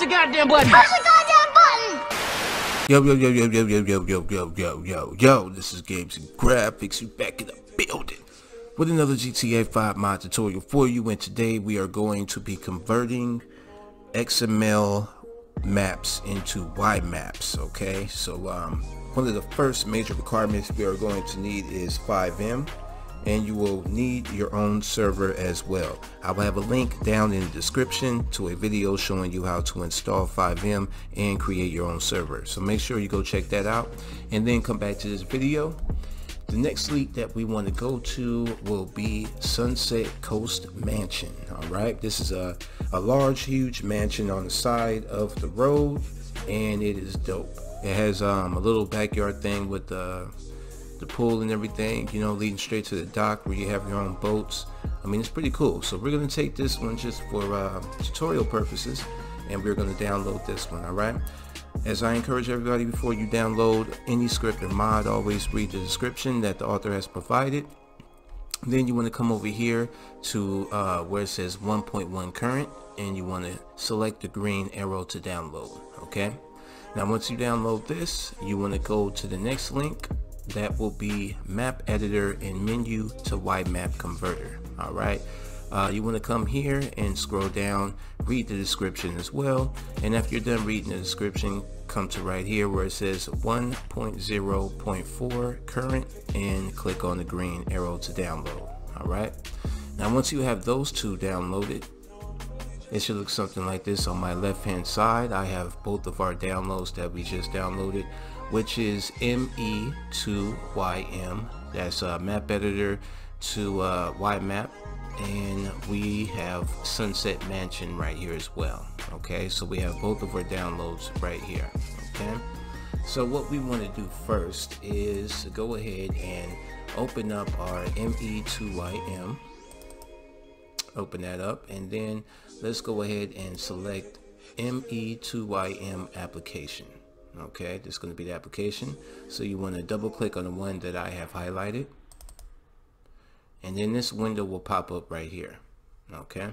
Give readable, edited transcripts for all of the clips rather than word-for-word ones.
the goddamn button! Press the goddamn button! Yo, this is Games and Graphics, you back in the building with another GTA 5 mod tutorial for you, and today we are going to be converting XML maps into YMAPs, okay? So one of the first major requirements we are going to need is FiveM, and you will need your own server as well. I will have a link down in the description to a video showing you how to install FiveM and create your own server. So make sure you go check that out and then come back to this video. The next leak that we want to go to will be Sunset Coast Mansion. All right, this is a large, huge mansion on the side of the road, and it is dope. It has a little backyard thing with the pool and everything, you know, leading straight to the dock where you have your own boats. I mean, it's pretty cool. So we're going to take this one just for tutorial purposes, and we're going to download this one. All right, as I encourage everybody, before you download any script and mod, always read the description that the author has provided. Then you want to come over here to where it says 1.1 current, and you want to select the green arrow to download. Okay, now once you download this, you want to go to the next link. That will be map editor and ME2YM-E converter. All right, you want to come here and scroll down, read the description as well, and after you're done reading the description, come to right here where it says 1.0.4 current and click on the green arrow to download. All right, now once you have those two downloaded, it should look something like this. On my left hand side, I have both of our downloads that we just downloaded, which is ME2YM, that's map editor to YMAP, and we have Sunset Mansion right here as well. Okay, so we have both of our downloads right here. Okay, so what we want to do first is go ahead and open up our ME2YM, open that up, and then let's go ahead and select ME2YM application. Okay, this is going to be the application. So you want to double click on the one that I have highlighted, and then this window will pop up right here. Okay,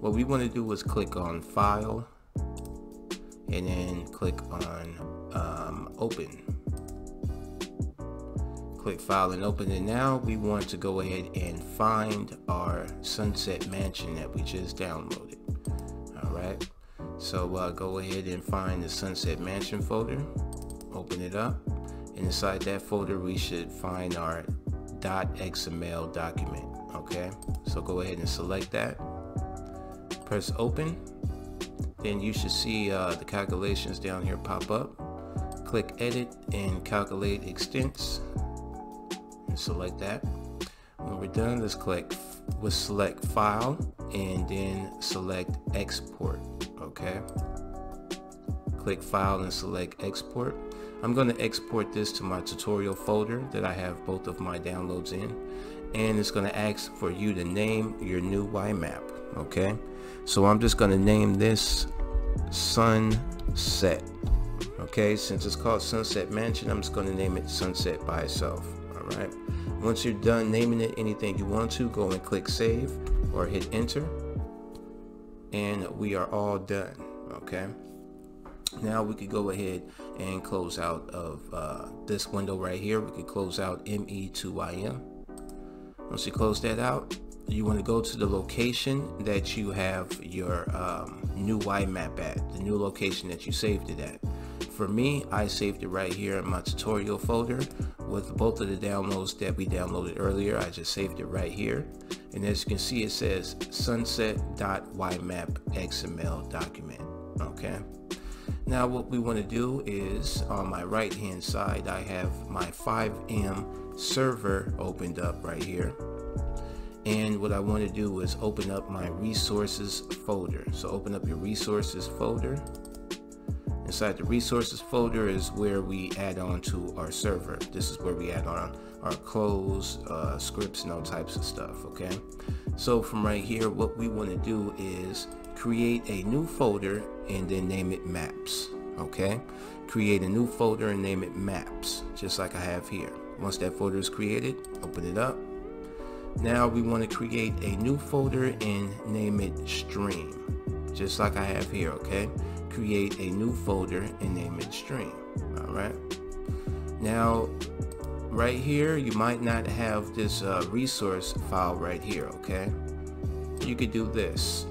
what we want to do is click on file and then click on open. Click file and open, and now we want to go ahead and find our Sunset Mansion that we just downloaded. All right, so go ahead and find the Sunset Mansion folder, open it up, and inside that folder we should find our .xml document. Okay, so go ahead and select that, press open, then you should see the calculations down here pop up. Click edit and calculate extents, select that. When we're done, let's click, we'll select file and then select export. Okay, click file and select export. I'm going to export this to my tutorial folder that I have both of my downloads in, and it's going to ask for you to name your new YMAP. Okay, so I'm just going to name this Sunset. Okay, since it's called Sunset Mansion, I'm just going to name it Sunset by itself. Right, once you're done naming it anything you want to, go and click save or hit enter, and we are all done. Okay, now we could go ahead and close out of this window right here. We could close out ME2YM. Once you close that out, you want to go to the location that you have your new YMAP at, the new location that you saved it at. For me, I saved it right here in my tutorial folder with both of the downloads that we downloaded earlier. I just saved it right here, and as you can see, it says sunset.ymap XML document. Okay, now what we want to do is, on my right hand side, I have my 5M server opened up right here, and what I want to do is open up my resources folder. So open up your resources folder. Inside the resources folder is where we add on to our server. This is where we add on our clothes, scripts, and all types of stuff. Okay, so from right here, what we want to do is create a new folder and then name it maps. Okay, create a new folder and name it maps, just like I have here. Once that folder is created, open it up. Now we want to create a new folder and name it stream. just like I have here, okay? Create a new folder and name it stream. All right. Now, right here, you might not have this resource file right here, okay? You could do this.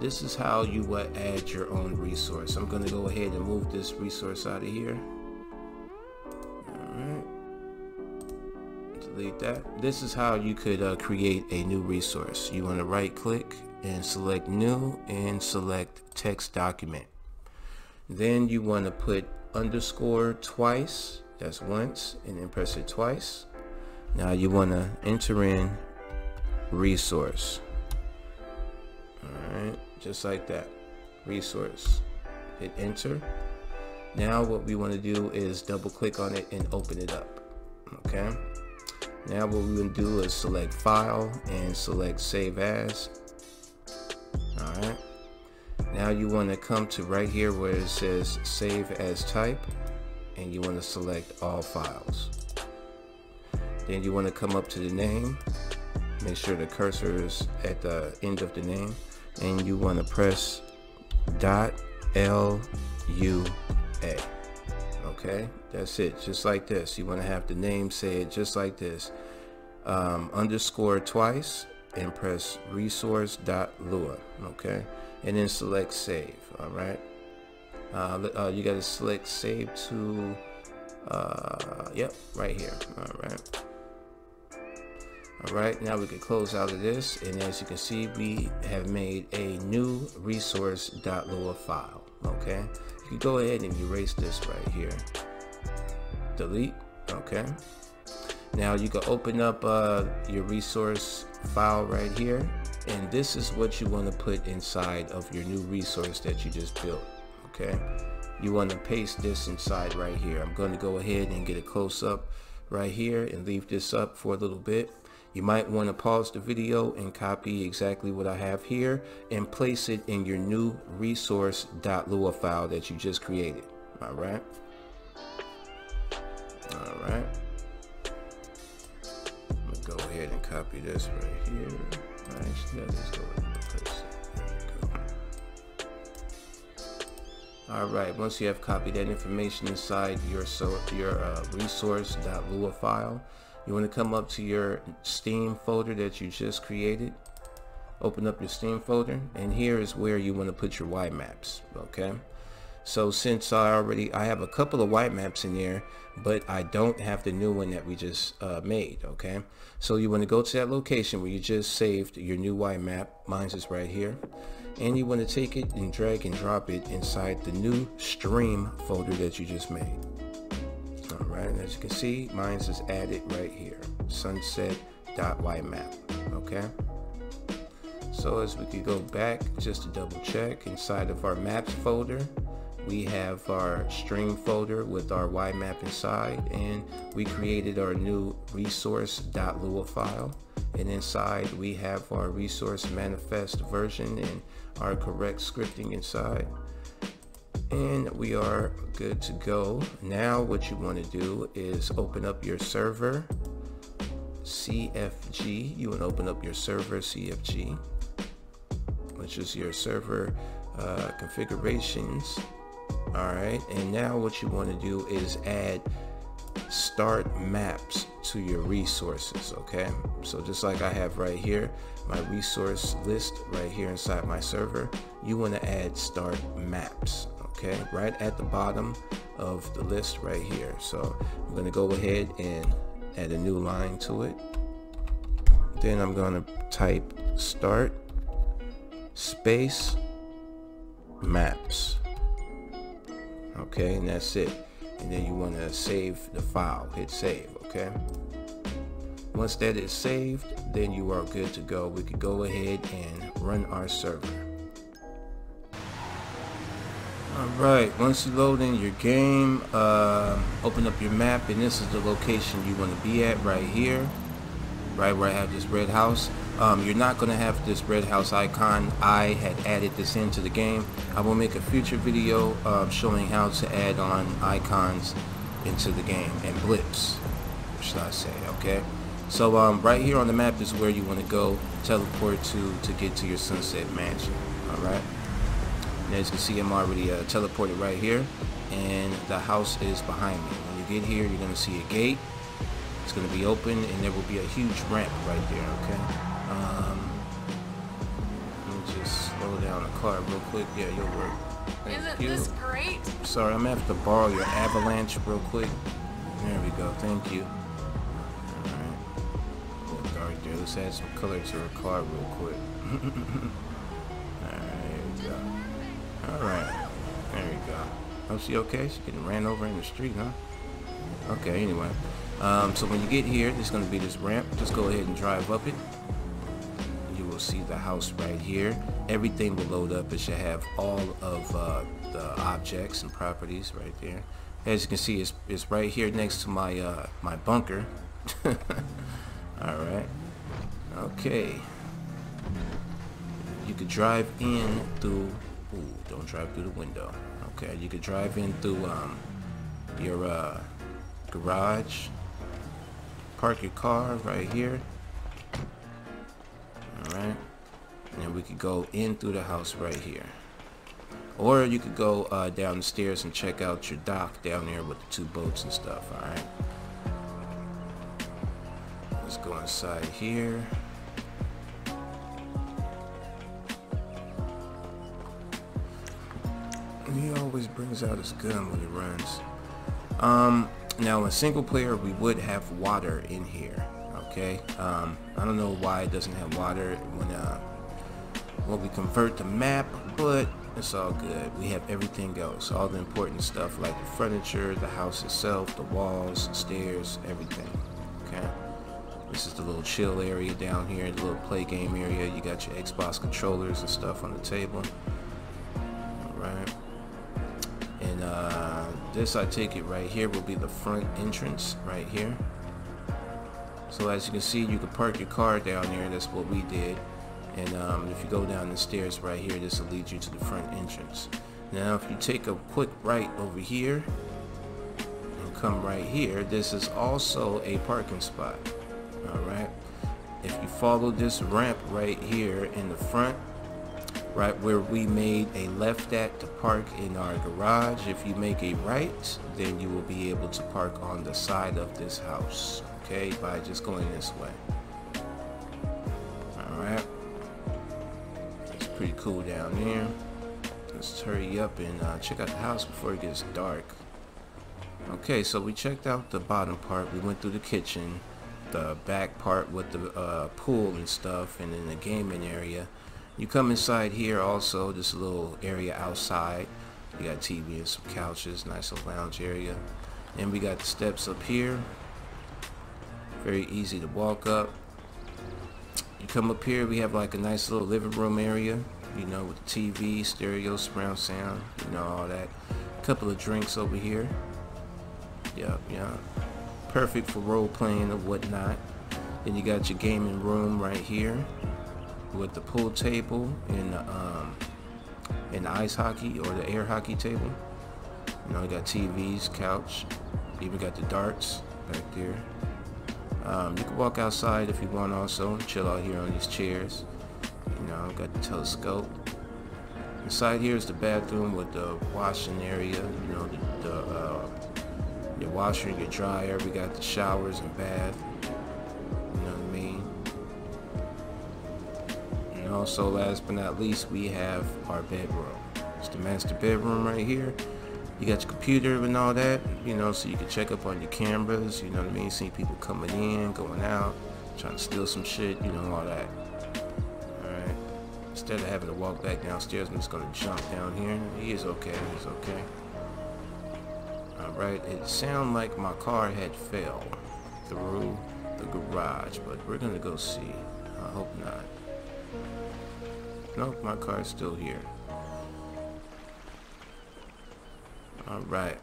This is how you would add your own resource. I'm gonna go ahead and move this resource out of here. All right, delete that. This is how you could create a new resource. You wanna right click and select new and select text document. Then you wanna put underscore twice, that's once, and then press it twice. Now you wanna enter in resource. All right, just like that, resource, hit enter. Now what we want to do is double click on it and open it up, okay? Now what we want to do is select file and select save as. All right, now you want to come to right here where it says save as type, and you want to select all files. Then you want to come up to the name, make sure the cursor is at the end of the name, and you want to press .lua. Okay, that's it, just like this. You want to have the name said just like this, underscore twice, and press resource.lua, okay, and then select save. All right, you got to select save to yep, right here. All right. Alright, now we can close out of this, and as you can see, we have made a new resource.lua file, okay? You can go ahead and erase this right here. Delete, okay? Now you can open up your resource file right here, and this is what you want to put inside of your new resource that you just built, okay? You want to paste this inside right here. I'm going to go ahead and get a close-up right here and leave this up for a little bit. You might want to pause the video and copy exactly what I have here and place it in your new resource.lua file that you just created. All right. All right. I'm going to go ahead and copy this right here. Actually, let's go ahead and place it. There we go. All right. Once you have copied that information inside your resource.lua file, you want to come up to your Steam folder that you just created. Open up your Steam folder, and here is where you want to put your YMAPs, okay? So since I have a couple of YMAPs in there, but I don't have the new one that we just made, okay? So you want to go to that location where you just saved your new YMAP. Mine's is right here. And you want to take it and drag and drop it inside the new stream folder that you just made. All right, and as you can see, mine's is added right here, sunset.ymap, okay? So as we could go back just to double check, inside of our maps folder, we have our stream folder with our YMAP inside, and we created our new resource.lua file, and inside we have our resource manifest version and our correct scripting inside. And we are good to go. Now what you want to do is open up your server CFG. You want to open up your server CFG, which is your server configurations. All right, and now what you want to do is add start maps to your resources, okay? So just like I have right here, my resource list right here inside my server, you want to add start maps, okay, right at the bottom of the list right here. So I'm going to go ahead and add a new line to it. Then I'm going to type start space maps, okay, and that's it. And then you want to save the file, hit save, okay? Once that is saved, then you are good to go. We could go ahead and run our server. Alright, once you load in your game, open up your map, and this is the location you want to be at right here, right where I have this red house. You're not going to have this red house icon. I had added this into the game. I will make a future video showing how to add on icons into the game, and blips, should I say, okay? So right here on the map is where you want to go teleport to get to your Sunset Mansion. Alright, and as you can see, I'm already teleported right here, and the house is behind me. When you get here, you're going to see a gate. It's going to be open, and there will be a huge ramp right there. Okay, let me just slow down the car real quick. Yeah, you'll work. Isn't this great? Sorry, I'm going to have to borrow your avalanche real quick. There we go. Thank you. Alright, right there. Let's add some color to her car real quick. Alright, there we go. Alright, there we go. Oh, she okay? She getting ran over in the street, huh? Okay, anyway. So when you get here, there's going to be this ramp. Just go ahead and drive up it. You will see the house right here. Everything will load up. It should have all of the objects and properties right there. As you can see, it's right here next to my my bunker. Alright. Okay. You could drive in through... Ooh, don't drive through the window. Okay, you could drive in through your garage. Park your car right here. Alright. And we could go in through the house right here. Or you could go down the stairs and check out your dock down there with the two boats and stuff. Alright, let's go inside here. He always brings out his gun when he runs. Now in single player we would have water in here. Okay, I don't know why it doesn't have water when we convert the map, but it's all good. We have everything else, all the important stuff like the furniture, the house itself, the walls, stairs, everything. Okay, this is the little chill area down here, the little play game area. You got your Xbox controllers and stuff on the table. Alright, and this, I take it right here will be the front entrance right here. So as you can see, you can park your car down there. That's what we did. And if you go down the stairs right here, this will lead you to the front entrance. Now if you take a quick right over here and come right here, this is also a parking spot. Alright, if you follow this ramp right here in the front, right where we made a left at to park in our garage, if you make a right, then you will be able to park on the side of this house. Okay, by just going this way. Alright, pretty cool down there. Let's hurry up and check out the house before it gets dark. Okay, so we checked out the bottom part. We went through the kitchen, the back part with the pool and stuff, and then the gaming area. You come inside here also, this little area outside. You got TV and some couches, nice little lounge area. And we got the steps up here. Very easy to walk up. You come up here, we have like a nice little living room area, you know, with the TV, stereo, surround sound, you know, all that. A couple of drinks over here. Yup, yup. Perfect for role playing or whatnot. Then you got your gaming room right here with the pool table and the ice hockey or the air hockey table. You know, you got TVs, couch, even got the darts back there. You can walk outside if you want also, chill out here on these chairs. You know, got the telescope. Inside here is the bathroom with the washing area, you know, your washer and your dryer. We got the showers and bath, you know what I mean. And also last but not least, we have our bedroom. It's the master bedroom right here. You got your computer and all that, you know, so you can check up on your cameras, you know what I mean, see people coming in, going out, trying to steal some shit, you know, all that. Alright, instead of having to walk back downstairs, I'm just going to jump down here. He is okay, he's okay. Alright, it sounded like my car had fell through the garage, but we're going to go see. I hope not. Nope, my car is still here. Alright,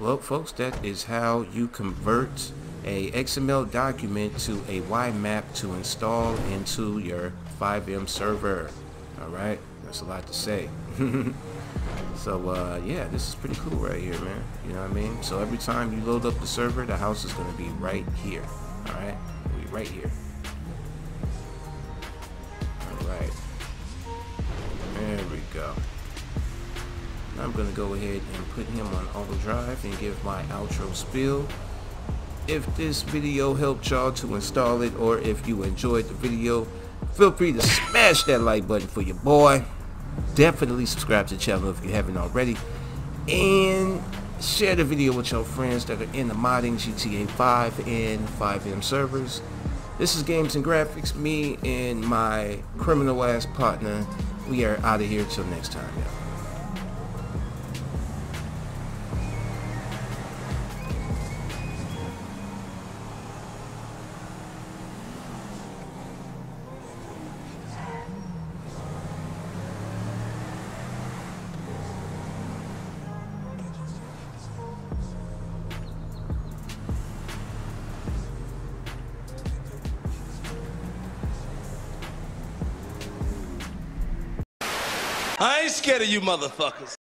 well folks, that is how you convert a XML document to a YMAP to install into your FiveM server. Alright, that's a lot to say. So yeah, this is pretty cool right here, man. You know what I mean? So every time you load up the server, the house is gonna be right here. All right, it'll be right here. All right, there we go. Now I'm gonna go ahead and put him on auto drive and give my outro spiel. If this video helped y'all to install it, or if you enjoyed the video, feel free to smash that like button for your boy. Definitely subscribe to the channel if you haven't already, and share the video with your friends that are in the modding GTA 5 and 5M servers. This is Games and Graphics. Me and my criminal ass partner, we are out of here till next time, y'all. I ain't scared of you motherfuckers.